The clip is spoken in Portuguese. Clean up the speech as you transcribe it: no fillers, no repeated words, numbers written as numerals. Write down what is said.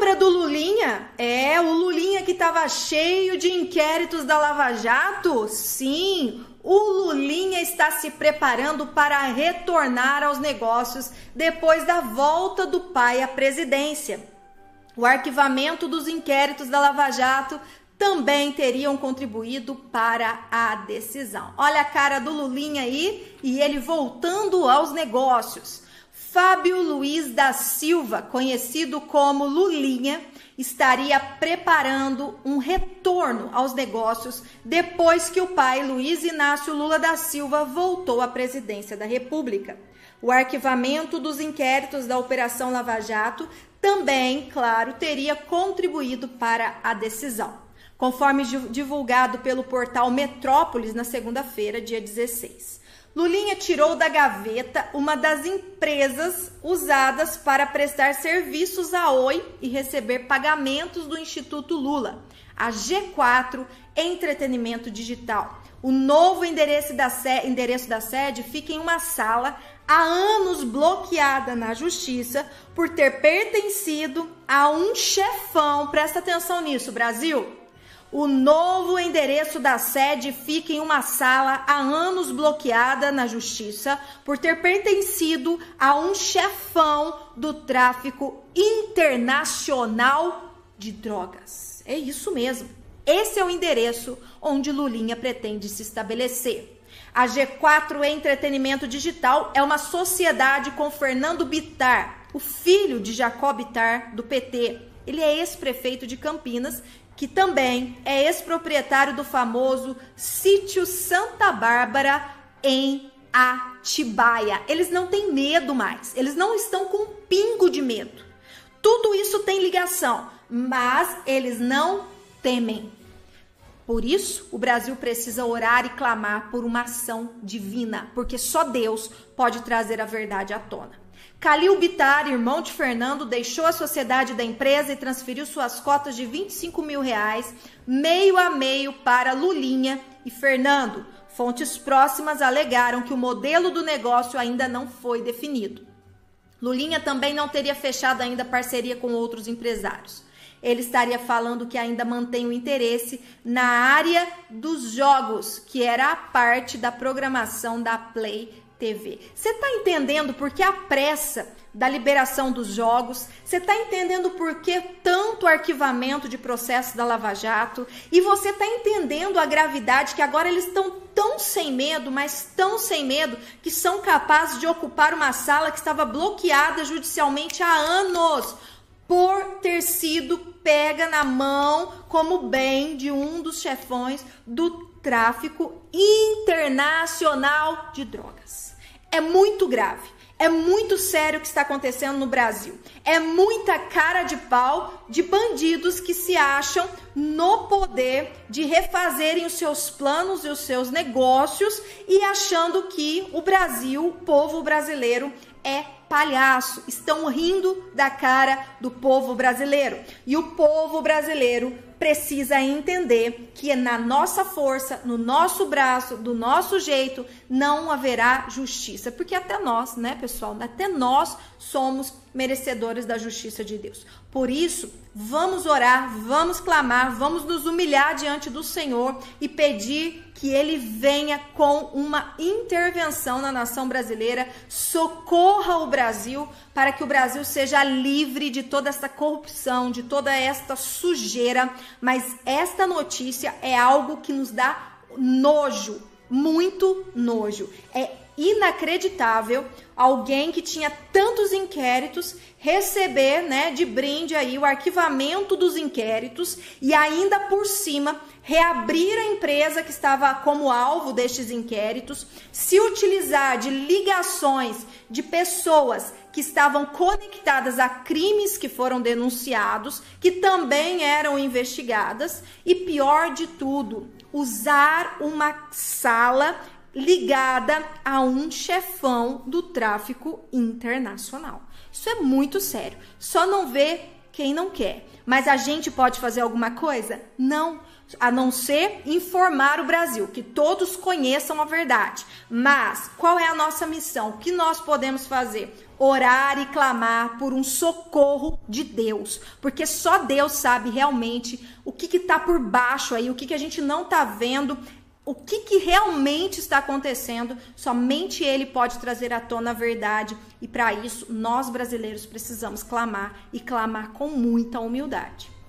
lembra do Lulinha? É, o Lulinha que estava cheio de inquéritos da Lava Jato? Sim, o Lulinha está se preparando para retornar aos negócios depois da volta do pai à presidência. O arquivamento dos inquéritos da Lava Jato também teriam contribuído para a decisão. Olha a cara do Lulinha aí e ele voltando aos negócios. Fábio Luiz da Silva, conhecido como Lulinha, estaria preparando um retorno aos negócios depois que o pai, Luiz Inácio Lula da Silva, voltou à presidência da República. O arquivamento dos inquéritos da Operação Lava Jato também, claro, teria contribuído para a decisão, conforme divulgado pelo portal Metrópoles na segunda-feira, dia 16. Lulinha tirou da gaveta uma das empresas usadas para prestar serviços à Oi e receber pagamentos do Instituto Lula, a G4 Entretenimento Digital. O novo endereço da sede fica em uma sala há anos bloqueada na justiça por ter pertencido a um chefão. Presta atenção nisso, Brasil! O novo endereço da sede fica em uma sala há anos bloqueada na justiça por ter pertencido a um chefão do tráfico internacional de drogas. É isso mesmo. Esse é o endereço onde Lulinha pretende se estabelecer. A G4 Entretenimento Digital é uma sociedade com Fernando Bittar, o filho de Jacob Bittar, do PT. Ele é ex-prefeito de Campinas, que também é ex-proprietário do famoso sítio Santa Bárbara em Atibaia. Eles não têm medo mais, eles não estão com um pingo de medo. Tudo isso tem ligação, mas eles não temem. Por isso, o Brasil precisa orar e clamar por uma ação divina, porque só Deus pode trazer a verdade à tona. Calil Bittar, irmão de Fernando, deixou a sociedade da empresa e transferiu suas cotas de R$25 mil, meio a meio, para Lulinha e Fernando. Fontes próximas alegaram que o modelo do negócio ainda não foi definido. Lulinha também não teria fechado ainda parceria com outros empresários. Ele estaria falando que ainda mantém o interesse na área dos jogos, que era a parte da programação da Play TV. Você tá entendendo por que a pressa da liberação dos jogos? Você tá entendendo por que tanto arquivamento de processo da Lava Jato? E você tá entendendo a gravidade que agora eles estão tão sem medo, mas tão sem medo, que são capazes de ocupar uma sala que estava bloqueada judicialmente há anos por ter sido pega na mão como bem de um dos chefões do tráfico internacional de drogas. É muito grave, é muito sério o que está acontecendo no Brasil. É muita cara de pau de bandidos que se acham no poder de refazerem os seus planos e os seus negócios e achando que o Brasil, o povo brasileiro, é palhaço. Estão rindo da cara do povo brasileiro. E o povo brasileiro precisa entender que na nossa força, no nosso braço, do nosso jeito, não haverá justiça. Porque até nós, né, pessoal? Até nós somos merecedores da justiça de Deus. Por isso, vamos orar, vamos clamar, vamos nos humilhar diante do Senhor e pedir que Ele venha com uma intervenção na nação brasileira, socorra o Brasil, para que o Brasil seja livre de toda essa corrupção, de toda esta sujeira. Mas esta notícia é algo que nos dá nojo, muito nojo. É inacreditável alguém que tinha tantos inquéritos receber, né, de brinde aí o arquivamento dos inquéritos e ainda por cima reabrir a empresa que estava como alvo destes inquéritos, se utilizar de ligações de pessoas que estavam conectadas a crimes que foram denunciados, que também eram investigadas, e pior de tudo, usar uma sala ligada a um chefão do tráfico internacional. Isso é muito sério. Só não vê quem não quer. Mas a gente pode fazer alguma coisa? Não, a não ser informar o Brasil, que todos conheçam a verdade. Mas qual é a nossa missão? O que nós podemos fazer? Orar e clamar por um socorro de Deus, porque só Deus sabe realmente o que está por baixo aí, o que a gente não está vendo, o que realmente está acontecendo. Somente Ele pode trazer à tona a verdade, e para isso nós brasileiros precisamos clamar, e clamar com muita humildade.